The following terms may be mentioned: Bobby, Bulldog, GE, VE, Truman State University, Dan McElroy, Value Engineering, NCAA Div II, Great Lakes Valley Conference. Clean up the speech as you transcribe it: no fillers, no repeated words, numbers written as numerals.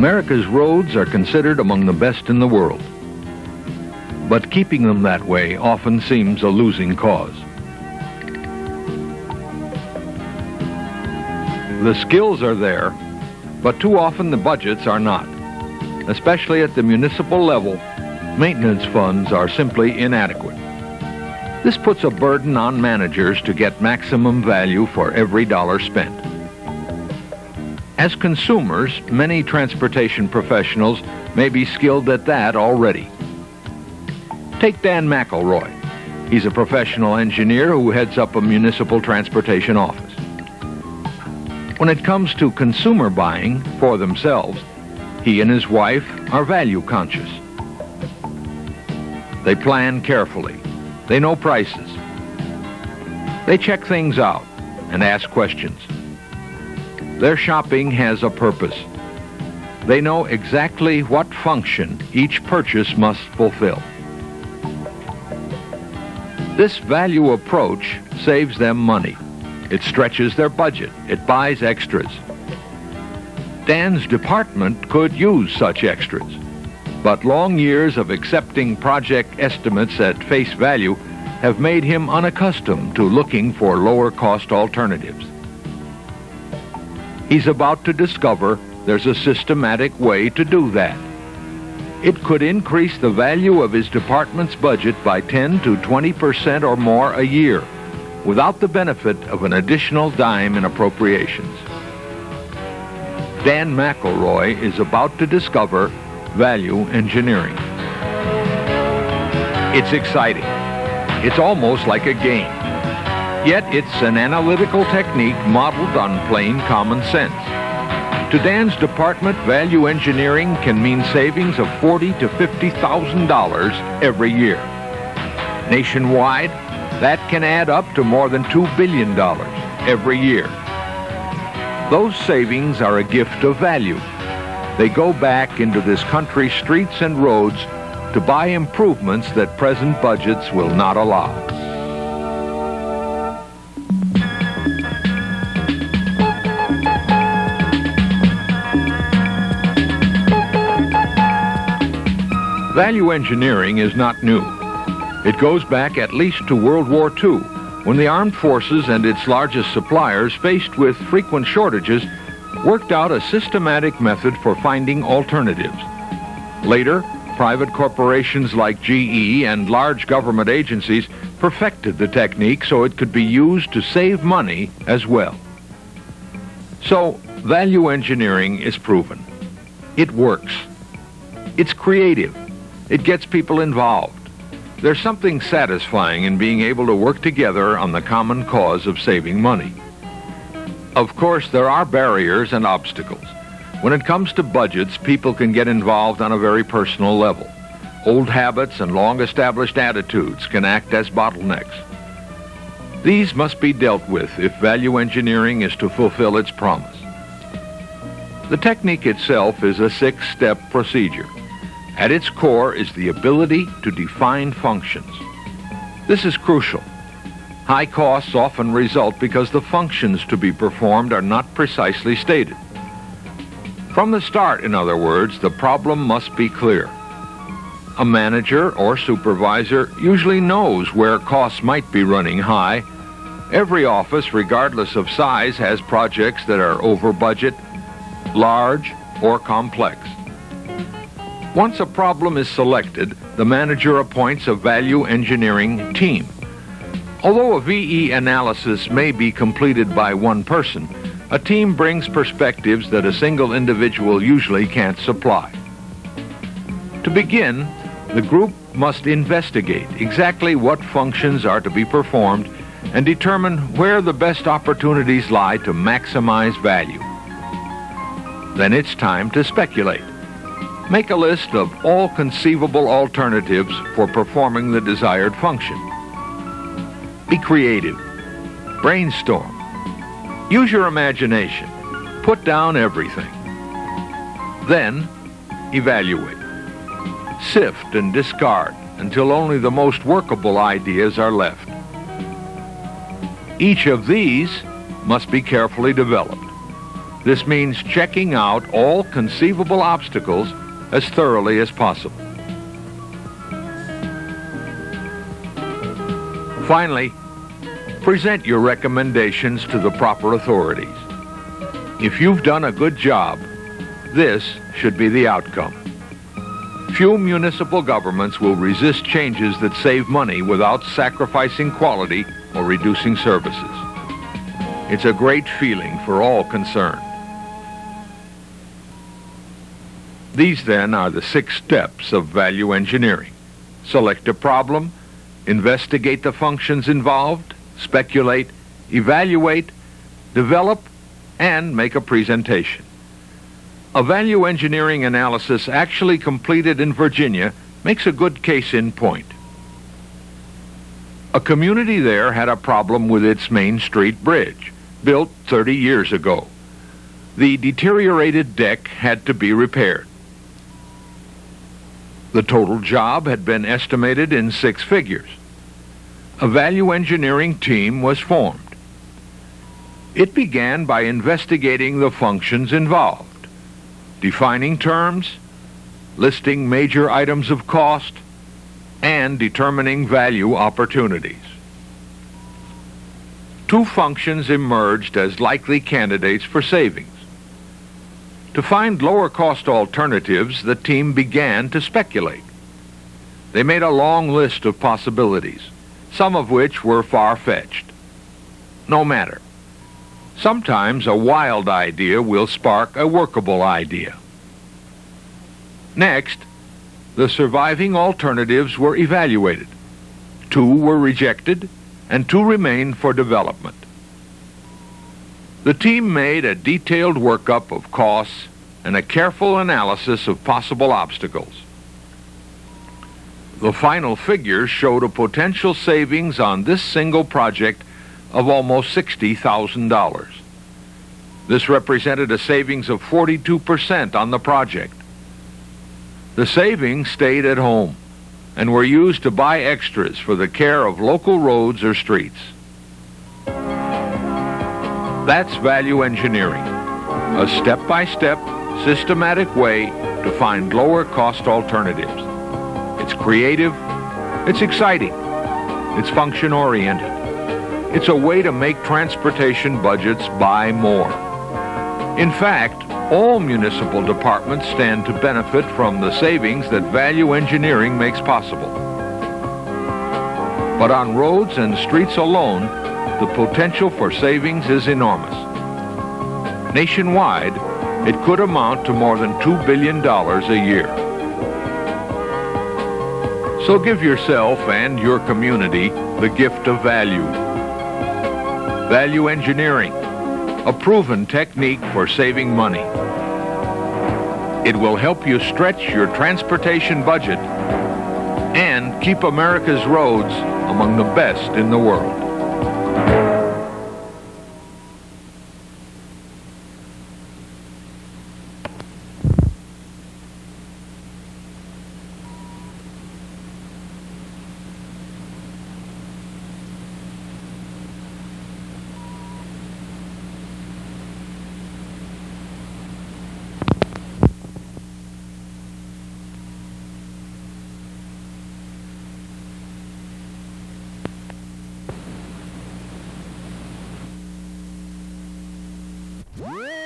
America's roads are considered among the best in the world. But keeping them that way often seems a losing cause. The skills are there, but too often the budgets are not. Especially at the municipal level, maintenance funds are simply inadequate. This puts a burden on managers to get maximum value for every dollar spent. As consumers, many transportation professionals may be skilled at that already. Take Dan McElroy. He's a professional engineer who heads up a municipal transportation office. When it comes to consumer buying for themselves, he and his wife are value conscious. They plan carefully. They know prices. They check things out and ask questions. Their shopping has a purpose. They know exactly what function each purchase must fulfill. This value approach saves them money. It stretches their budget. It buys extras. Dan's department could use such extras, but long years of accepting project estimates at face value have made him unaccustomed to looking for lower cost alternatives. He's about to discover there's a systematic way to do that. It could increase the value of his department's budget by 10 to 20% or more a year, without the benefit of an additional dime in appropriations. Dan McElroy is about to discover value engineering. It's exciting. It's almost like a game. Yet it's an analytical technique modeled on plain common sense. To Dan's department, value engineering can mean savings of $40,000 to $50,000 every year. Nationwide, that can add up to more than $2 billion every year. Those savings are a gift of value. They go back into this country's streets and roads to buy improvements that present budgets will not allow. Value engineering is not new. It goes back at least to World War II, when the armed forces and its largest suppliers, faced with frequent shortages, worked out a systematic method for finding alternatives. Later, private corporations like GE and large government agencies perfected the technique so it could be used to save money as well. So, value engineering is proven. It works. It's creative. It gets people involved. There's something satisfying in being able to work together on the common cause of saving money. Of course, there are barriers and obstacles. When it comes to budgets, people can get involved on a very personal level. Old habits and long-established attitudes can act as bottlenecks. These must be dealt with if value engineering is to fulfill its promise. The technique itself is a six-step procedure. At its core is the ability to define functions. This is crucial. High costs often result because the functions to be performed are not precisely stated. From the start, in other words, the problem must be clear. A manager or supervisor usually knows where costs might be running high. Every office, regardless of size, has projects that are over budget, large, or complex. Once a problem is selected, the manager appoints a value engineering team. Although a VE analysis may be completed by one person, a team brings perspectives that a single individual usually can't supply. To begin, the group must investigate exactly what functions are to be performed and determine where the best opportunities lie to maximize value. Then it's time to speculate. Make a list of all conceivable alternatives for performing the desired function. Be creative. Brainstorm. Use your imagination. Put down everything. Then, evaluate. Sift and discard until only the most workable ideas are left. Each of these must be carefully developed. This means checking out all conceivable obstacles as thoroughly as possible. Finally, present your recommendations to the proper authorities. If you've done a good job, this should be the outcome. Few municipal governments will resist changes that save money without sacrificing quality or reducing services. It's a great feeling for all concerned. These, then, are the 6 steps of value engineering. Select a problem, investigate the functions involved, speculate, evaluate, develop, and make a presentation. A value engineering analysis actually completed in Virginia makes a good case in point. A community there had a problem with its Main Street bridge, built 30 years ago. The deteriorated deck had to be repaired. The total job had been estimated in 6 figures. A value engineering team was formed. It began by investigating the functions involved, defining terms, listing major items of cost, and determining value opportunities. 2 functions emerged as likely candidates for savings. To find lower cost alternatives, the team began to speculate. They made a long list of possibilities, some of which were far-fetched. No matter. Sometimes a wild idea will spark a workable idea. Next, the surviving alternatives were evaluated. 2 were rejected, and 2 remained for development. The team made a detailed workup of costs and a careful analysis of possible obstacles. The final figures showed a potential savings on this single project of almost $60,000. This represented a savings of 42% on the project. The savings stayed at home and were used to buy extras for the care of local roads or streets. That's value engineering, a step-by-step, systematic way to find lower cost alternatives. It's creative, it's exciting, it's function-oriented. It's a way to make transportation budgets buy more. In fact, all municipal departments stand to benefit from the savings that value engineering makes possible. But on roads and streets alone, the potential for savings is enormous. Nationwide, it could amount to more than $2 billion a year. So give yourself and your community the gift of value. Value engineering, a proven technique for saving money. It will help you stretch your transportation budget and keep America's roads among the best in the world. Woo!